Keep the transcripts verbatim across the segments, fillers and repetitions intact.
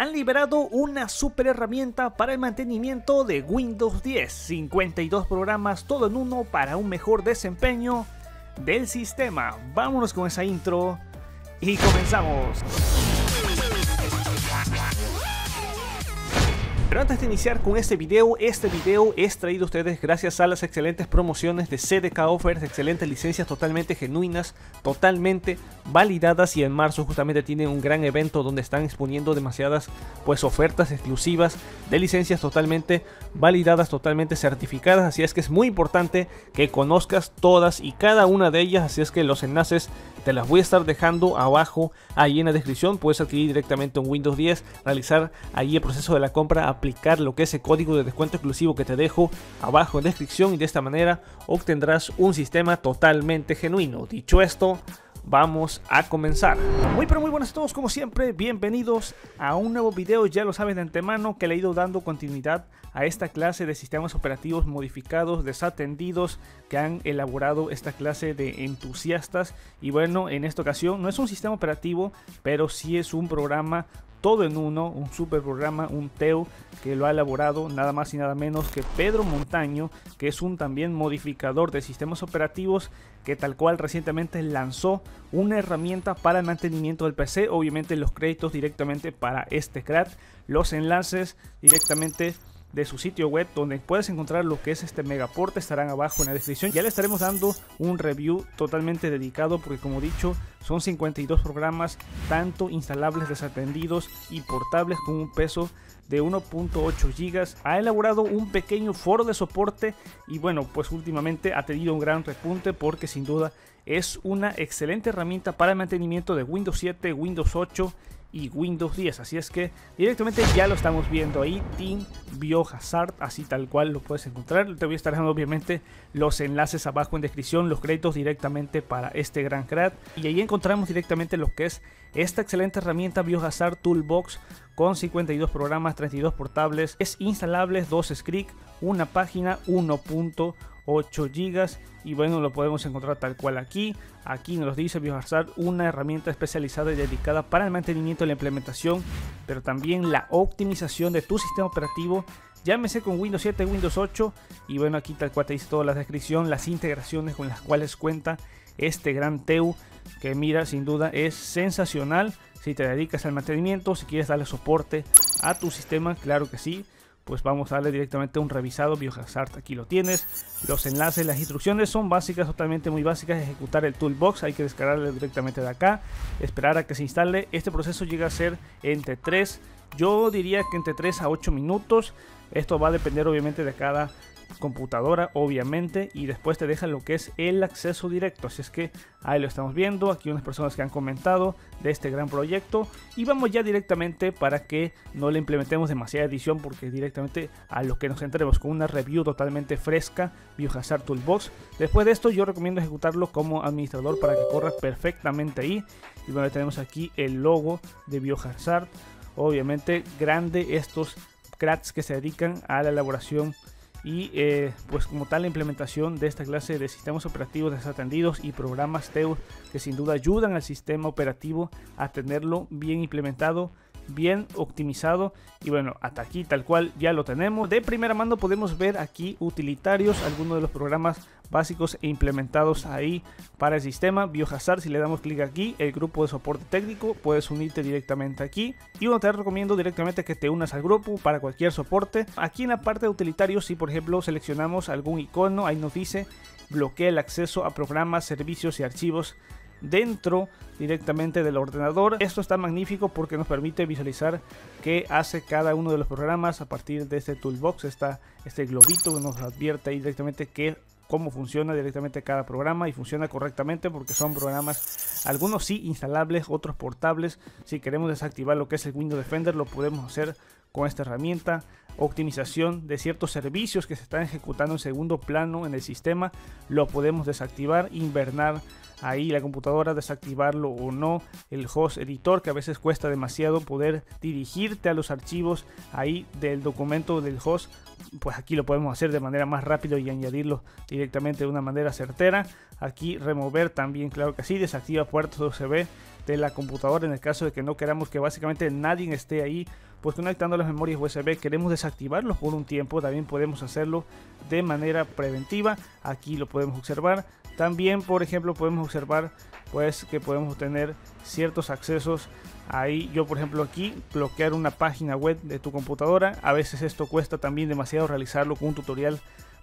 han liberado una super herramienta para el mantenimiento de Windows diez, cincuenta y dos programas todo en uno para un mejor desempeño del sistema. Vámonos con esa intro y comenzamos. Pero antes de iniciar con este video, este video es traído a ustedes gracias a las excelentes promociones de C D K Offers, excelentes licencias totalmente genuinas, totalmente validadas, y en marzo justamente tienen un gran evento donde están exponiendo demasiadas pues ofertas exclusivas de licencias totalmente validadas, totalmente certificadas, así es que es muy importante que conozcas todas y cada una de ellas, así es que los enlaces te las voy a estar dejando abajo ahí en la descripción. Puedes adquirir directamente un Windows diez, realizar ahí el proceso de la compra, a aplicar lo que es el código de descuento exclusivo que te dejo abajo en la descripción, y de esta manera obtendrás un sistema totalmente genuino. Dicho esto, vamos a comenzar. Muy pero muy buenas a todos, como siempre, bienvenidos a un nuevo video. Ya lo saben de antemano que le he ido dando continuidad a esta clase de sistemas operativos modificados, desatendidos, que han elaborado esta clase de entusiastas. Y bueno, en esta ocasión no es un sistema operativo, pero sí es un programa todo en uno, un super programa, un T E U que lo ha elaborado nada más y nada menos que Pedro Montaño, que es un también modificador de sistemas operativos que tal cual recientemente lanzó una herramienta para el mantenimiento del P C. Obviamente los créditos directamente para este crack, los enlaces directamente de su sitio web donde puedes encontrar lo que es este megaporte estarán abajo en la descripción. Ya le estaremos dando un review totalmente dedicado porque, como dicho, son cincuenta y dos programas, tanto instalables, desatendidos y portables, con un peso de uno punto ocho gigas. Ha elaborado un pequeño foro de soporte y bueno, pues últimamente ha tenido un gran repunte porque sin duda es una excelente herramienta para el mantenimiento de Windows siete, Windows ocho y Windows diez, así es que directamente ya lo estamos viendo ahí, Team Biohazard, así tal cual lo puedes encontrar. Te voy a estar dejando obviamente los enlaces abajo en descripción, los créditos directamente para este gran crack, y ahí encontramos directamente lo que es esta excelente herramienta Biohazard Toolbox con cincuenta y dos programas, treinta y dos portables, es instalables, dos scripts, una página, uno punto ocho gigas, y bueno, lo podemos encontrar tal cual aquí. Aquí nos dice Biohazard, una herramienta especializada y dedicada para el mantenimiento, la implementación, pero también la optimización de tu sistema operativo, llámese con Windows siete, Windows ocho, y bueno, aquí tal cual te dice toda la descripción, las integraciones con las cuales cuenta este gran T E U, que mira, sin duda es sensacional. Si te dedicas al mantenimiento, si quieres darle soporte a tu sistema, claro que sí, pues vamos a darle directamente un revisado. Biohazard, aquí lo tienes, los enlaces, las instrucciones son básicas, totalmente muy básicas. Ejecutar el toolbox, hay que descargarlo directamente de acá, esperar a que se instale. Este proceso llega a ser entre tres, yo diría que entre tres a ocho minutos, esto va a depender obviamente de cada computadora, obviamente, y después te deja lo que es el acceso directo, así es que ahí lo estamos viendo. Aquí unas personas que han comentado de este gran proyecto, y vamos ya directamente para que no le implementemos demasiada edición, porque directamente a lo que nos entremos con una review totalmente fresca, Biohazard Toolbox. Después de esto yo recomiendo ejecutarlo como administrador para que corra perfectamente ahí, y bueno, tenemos aquí el logo de Biohazard, obviamente grande, estos cracks que se dedican a la elaboración y eh, pues como tal la implementación de esta clase de sistemas operativos desatendidos y programas T E U que sin duda ayudan al sistema operativo a tenerlo bien implementado, bien optimizado. Y bueno, hasta aquí tal cual ya lo tenemos de primera mano. Podemos ver aquí utilitarios, algunos de los programas básicos implementados ahí para el sistema Biohazard. Si le damos clic aquí, el grupo de soporte técnico, puedes unirte directamente aquí, y bueno, te recomiendo directamente que te unas al grupo para cualquier soporte. Aquí en la parte de utilitarios, si por ejemplo seleccionamos algún icono, ahí nos dice bloquea el acceso a programas, servicios y archivos dentro directamente del ordenador. Esto está magnífico porque nos permite visualizar qué hace cada uno de los programas a partir de este toolbox. Está este globito que nos advierte ahí directamente que cómo funciona directamente cada programa, y funciona correctamente porque son programas, algunos sí instalables, otros portables. Si queremos desactivar lo que es el Windows Defender, lo podemos hacer con esta herramienta. Optimización de ciertos servicios que se están ejecutando en segundo plano en el sistema, lo podemos desactivar, invernar ahí la computadora, desactivarlo o no. El host editor, que a veces cuesta demasiado poder dirigirte a los archivos ahí del documento del host, pues aquí lo podemos hacer de manera más rápida y añadirlo directamente de una manera certera. Aquí remover también, claro que sí, desactiva puertos U S B de la computadora en el caso de que no queramos que básicamente nadie esté ahí pues conectando las memorias U S B queremos desactivarlos por un tiempo. También podemos hacerlo de manera preventiva, aquí lo podemos observar. También, por ejemplo, podemos observar pues que podemos tener ciertos accesos ahí. Yo, por ejemplo, aquí bloquear una página web de tu computadora, a veces esto cuesta también demasiado realizarlo con un tutorial,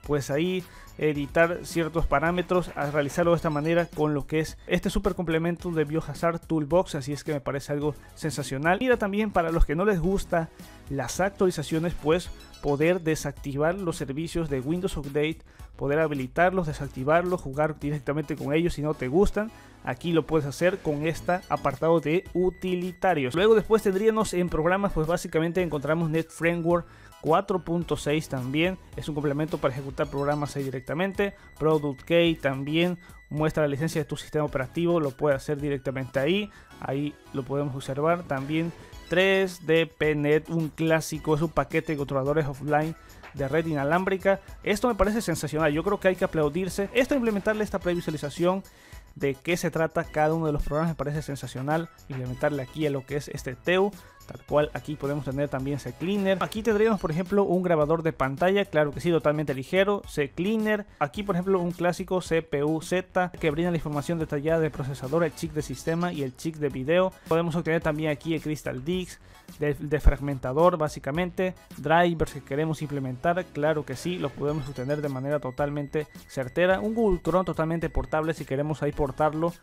pues ahí editar ciertos parámetros, a realizarlo de esta manera con lo que es este super complemento de BioHazard Toolbox, así es que me parece algo sensacional. Mira, también para los que no les gusta las actualizaciones, pues poder desactivar los servicios de Windows Update, poder habilitarlos, desactivarlos, jugar directamente con ellos si no te gustan. Aquí lo puedes hacer con este apartado de utilitarios. Luego después tendríamos en programas, pues básicamente encontramos Net Framework cuatro punto seis también. Es un complemento para ejecutar programas ahí directamente. Product Key también muestra la licencia de tu sistema operativo. Lo puedes hacer directamente ahí. Ahí lo podemos observar. También tres D P net, un clásico, es un paquete de controladores offline de red inalámbrica. Esto me parece sensacional. Yo creo que hay que aplaudirse. Esto, implementarle esta previsualización de qué se trata cada uno de los programas me parece sensacional. Implementarle aquí a lo que es este T E U, tal cual aquí podemos tener también CCleaner. Aquí tendríamos, por ejemplo, un grabador de pantalla, claro que sí, totalmente ligero, CCleaner. Aquí, por ejemplo, un clásico C P U Z que brinda la información detallada del procesador, el chip de sistema y el chip de video. Podemos obtener también aquí el Crystal Dix, defragmentador básicamente, drivers que queremos implementar, claro que sí, los podemos obtener de manera totalmente certera. Un Google Chrome totalmente portable, si queremos ahí portarlo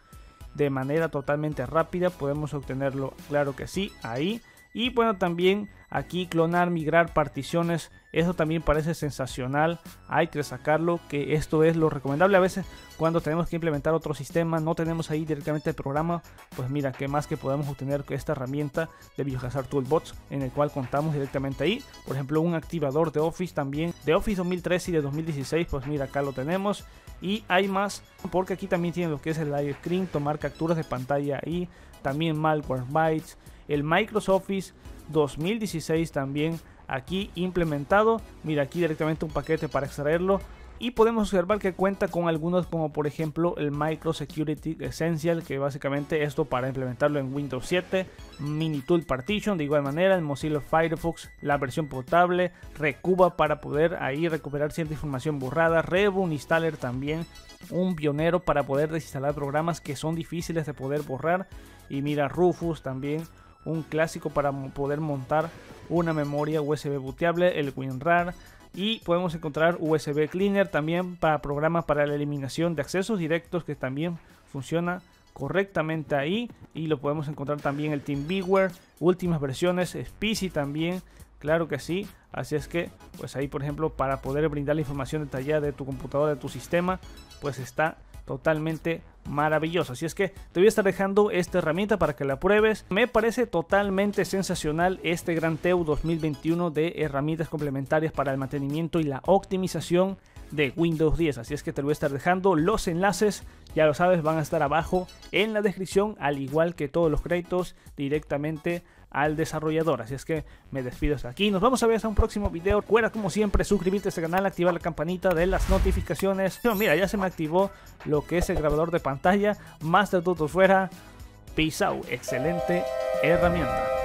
de manera totalmente rápida podemos obtenerlo, claro que sí, ahí. Y bueno, también aquí clonar, migrar particiones, eso también parece sensacional, hay que sacarlo, que esto es lo recomendable a veces cuando tenemos que implementar otro sistema, no tenemos ahí directamente el programa, pues mira, que más que podemos obtener esta herramienta de BioHazard Toolbox, en el cual contamos directamente ahí. Por ejemplo, un activador de Office también, de Office dos mil trece y de dos mil dieciséis, pues mira, acá lo tenemos. Y hay más, porque aquí también tiene lo que es el live screen, tomar capturas de pantalla ahí, también Malwarebytes, el Microsoft Office dos mil dieciséis también aquí implementado. Mira, aquí directamente un paquete para extraerlo. Y podemos observar que cuenta con algunos como por ejemplo el Micro Security Essential, que básicamente esto para implementarlo en Windows siete, Mini Tool Partition de igual manera, en Mozilla Firefox la versión portable, Recuba para poder ahí recuperar cierta información borrada, Revo Uninstaller también, un pionero para poder desinstalar programas que son difíciles de poder borrar. Y mira, Rufus también, un clásico para poder montar una memoria U S B booteable, el WinRAR. Y podemos encontrar U S B Cleaner también para programas para la eliminación de accesos directos, que también funciona correctamente ahí. Y lo podemos encontrar también el TeamViewer, últimas versiones, Spici también, claro que sí. Así es que pues ahí, por ejemplo, para poder brindar la información detallada de tu computadora, de tu sistema, pues está totalmente maravilloso. Así es que te voy a estar dejando esta herramienta para que la pruebes. Me parece totalmente sensacional este gran T E U dos mil veintiuno de herramientas complementarias para el mantenimiento y la optimización de Windows diez. Así es que te lo voy a estar dejando, los enlaces ya lo sabes, van a estar abajo en la descripción, al igual que todos los créditos directamente al desarrollador. Así es que me despido hasta aquí, nos vamos a ver hasta un próximo video. Recuerda como siempre suscribirte a este canal, activar la campanita de las notificaciones. Pero mira, ya se me activó lo que es el grabador de pantalla. Más de todo fuera, peace out, excelente herramienta.